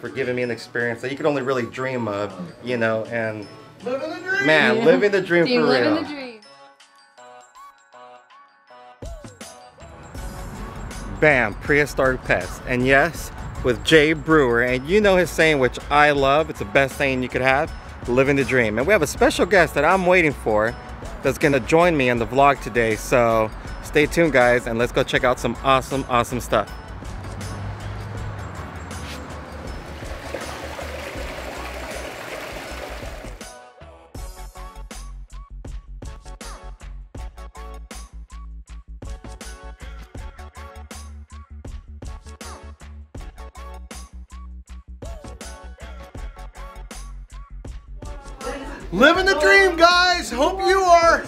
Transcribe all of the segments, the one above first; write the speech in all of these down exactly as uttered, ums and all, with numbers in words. for giving me an experience that you could only really dream of, you know, and living the dream. Man, yeah. living the dream Dude, for living real. The dream. Bam, prehistoric pets. And yes, with Jay Brewer, and you know his saying, which I love, it's the best saying you could have, living the dream. And we have a special guest that I'm waiting for that's gonna join me on the vlog today, so stay tuned guys, and let's go check out some awesome, awesome stuff. Living the dream, guys! Hope you are!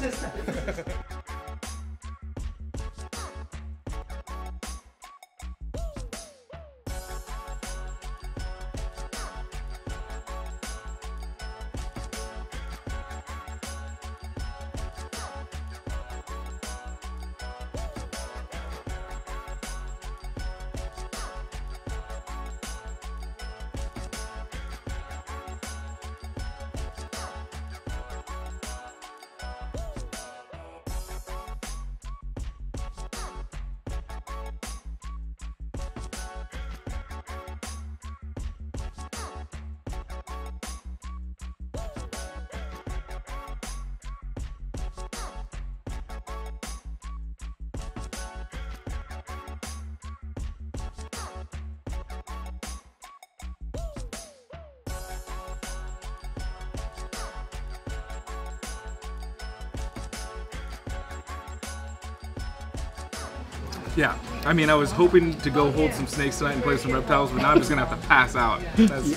Yeah, I mean, I was hoping to go hold some snakes tonight and play some reptiles, but now I'm just gonna have to pass out. That's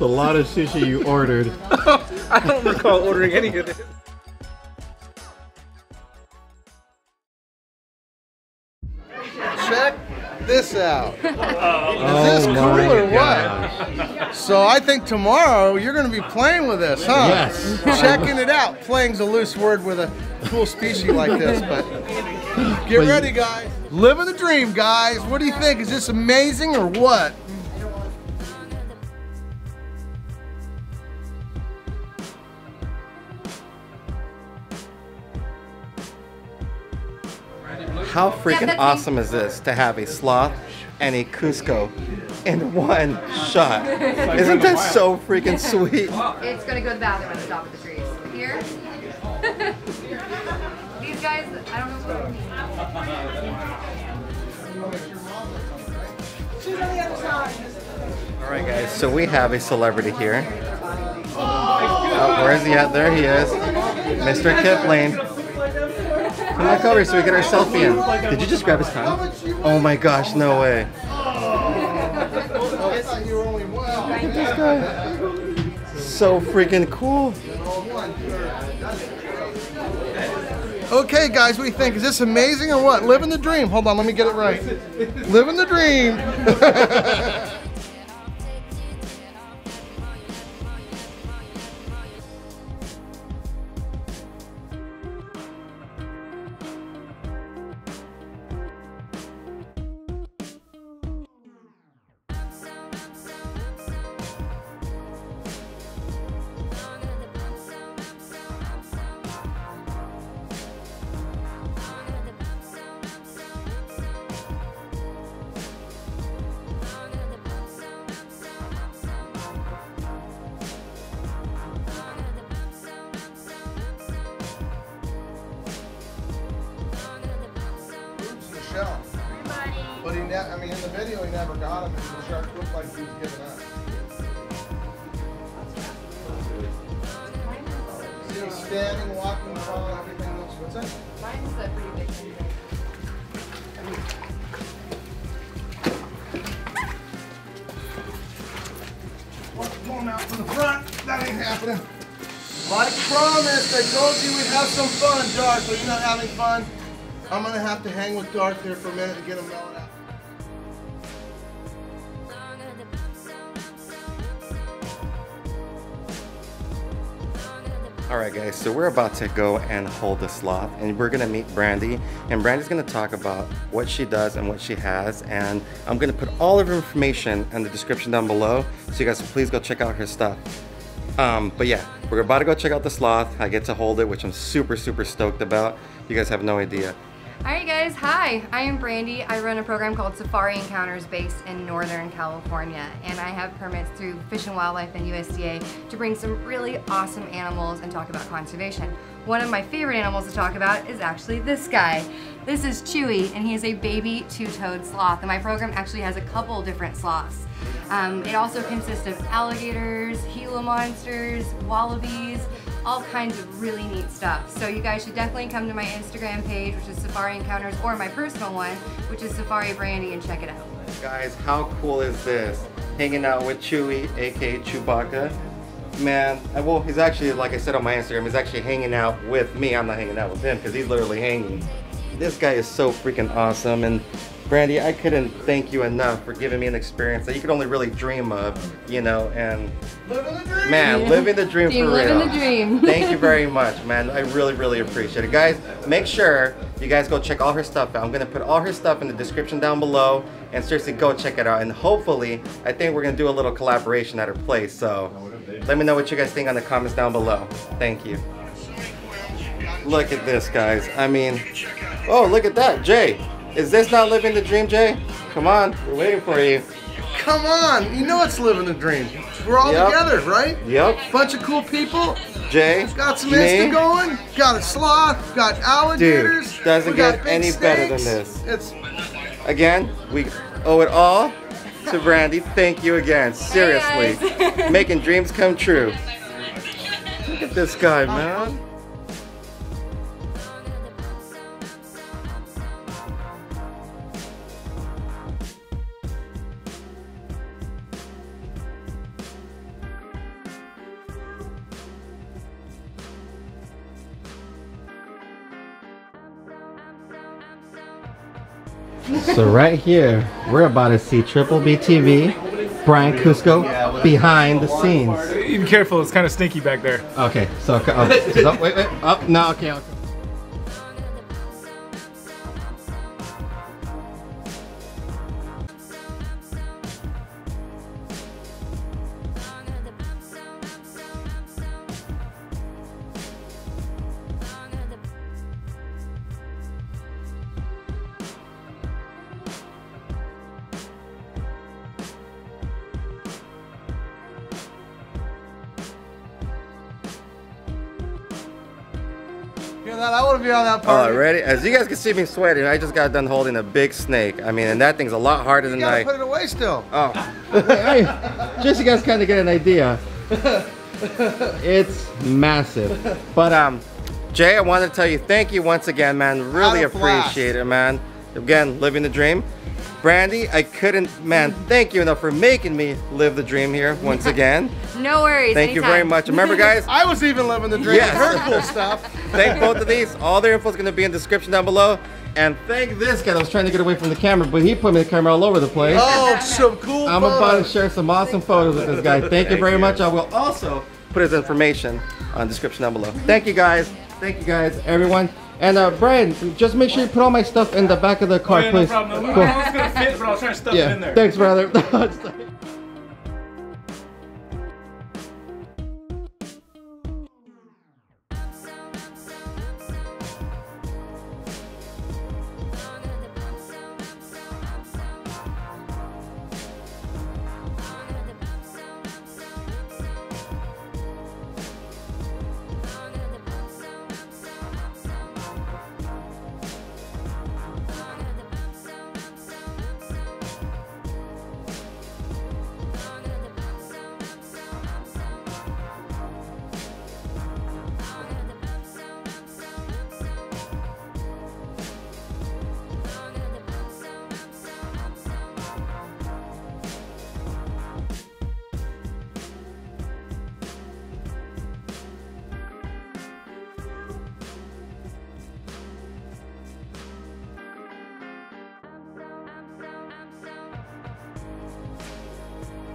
a lot of sushi you ordered. I don't recall ordering any of it. Check this out. Is this cool or what? So I think tomorrow you're gonna be playing with this, huh? Yes. Checking it out. Playing's a loose word with a cool species like this, but. Get ready, guys. Living the dream, guys. What do you think? Is this amazing or what? How freaking awesome is this to have a sloth and a Cusco in one shot? Isn't that so freaking sweet? It's gonna go to the bathroom at the top of the trees. Here? These guys, I don't know what I mean. Alright guys, so we have a celebrity here. Oh, where's he at? There he is. Mister Kipling. Come on over so we get our selfie in. Did you just grab his tongue? Oh my gosh, no way. Look at this guy. So freaking cool. Okay guys, what do you think? Is this amazing or what? Living the dream. Hold on, let me get it right. Living the dream. But he ne I mean, in the video, he never got him, and the shark looked like he was giving up. See him standing, walking, falling, everything looks. What's that? Mine's that pretty big thing. Going out from the front. That ain't happening. Like promised, I told you we'd have some fun, Darth. So you're not having fun. I'm gonna have to hang with Darth here for a minute to get him mellowed out. Alright guys, so we're about to go and hold the sloth, and we're gonna meet Brandy, and Brandy's gonna talk about what she does and what she has, and I'm gonna put all of her information in the description down below, so you guys please go check out her stuff. Um, but yeah, we're about to go check out the sloth. I get to hold it, which I'm super super stoked about. You guys have no idea. Alright guys, hi, I am Brandy. I run a program called Safari Encounters based in Northern California, and I have permits through Fish and Wildlife and U S D A to bring some really awesome animals and talk about conservation. One of my favorite animals to talk about is actually this guy. This is Chewy, and he is a baby two-toed sloth, and my program actually has a couple different sloths. Um, it also consists of alligators, Gila monsters, wallabies, all kinds of really neat stuff. So you guys should definitely come to my Instagram page, which is Safari Encounters, or my personal one, which is Safari Brandy, and check it out. Guys, how cool is this? Hanging out with Chewy, aka Chewbacca. Man, well, he's actually, like I said on my Instagram, he's actually hanging out with me. I'm not hanging out with him because he's literally hanging. This guy is so freaking awesome, and Brandy, I couldn't thank you enough for giving me an experience that you could only really dream of, you know, and living the dream. Man, living the dream for real. Living the dream. Thank you very much, man. I really, really appreciate it. Guys, make sure you guys go check all her stuff out. I'm going to put all her stuff in the description down below, and seriously, go check it out. And hopefully, I think we're going to do a little collaboration at her place, so let me know what you guys think on the comments down below. Thank you. Look at this, guys. I mean, oh, look at that, Jay. Is this not living the dream, Jay? Come on, we're waiting for you. Come on, you know it's living the dream. We're all yep. together, right? Yep. Bunch of cool people. Jay, got some Insta going. Got a sloth. Got alligators. Dude, doesn't we get any snakes. Better than this. It's again, we owe it all to Brandy. Thank you again, seriously, hey making dreams come true. Look at this guy, man. So right here, we're about to see Triple B T V, Brian Cusco, behind the scenes. Even careful, it's kind of stinky back there. Okay, so, oh, so wait, wait, up, oh, no, okay, okay. I want to be on that part. Already, as you guys can see me sweating, I just got done holding a big snake. I mean, and that thing's a lot harder you than I. You gotta put it away still. Oh, hey, just so you guys kind of get an idea. It's massive. But um, Jay, I wanted to tell you thank you once again, man. Really appreciate blast. it, man. Again, living the dream. Brandy, I couldn't, man, thank you enough for making me live the dream here once again. No worries. Thank anytime. you very much. Remember, guys, I was even living the dream. Yes. Her cool stuff. Thank both of these. All their info is going to be in the description down below. And thank this guy that was trying to get away from the camera, but he put me the camera all over the place. Oh, some cool I'm photos. about to share some awesome photos with this guy. Thank, thank you very you. much. I will also put his information on the description down below. Thank you, guys. Thank you, guys, everyone. And uh, Brian, just make sure you put all my stuff in the back of the car, oh, yeah, please. No problem. No, I was gonna fit, but I was trying to stuff yeah. it in there. Thanks, brother.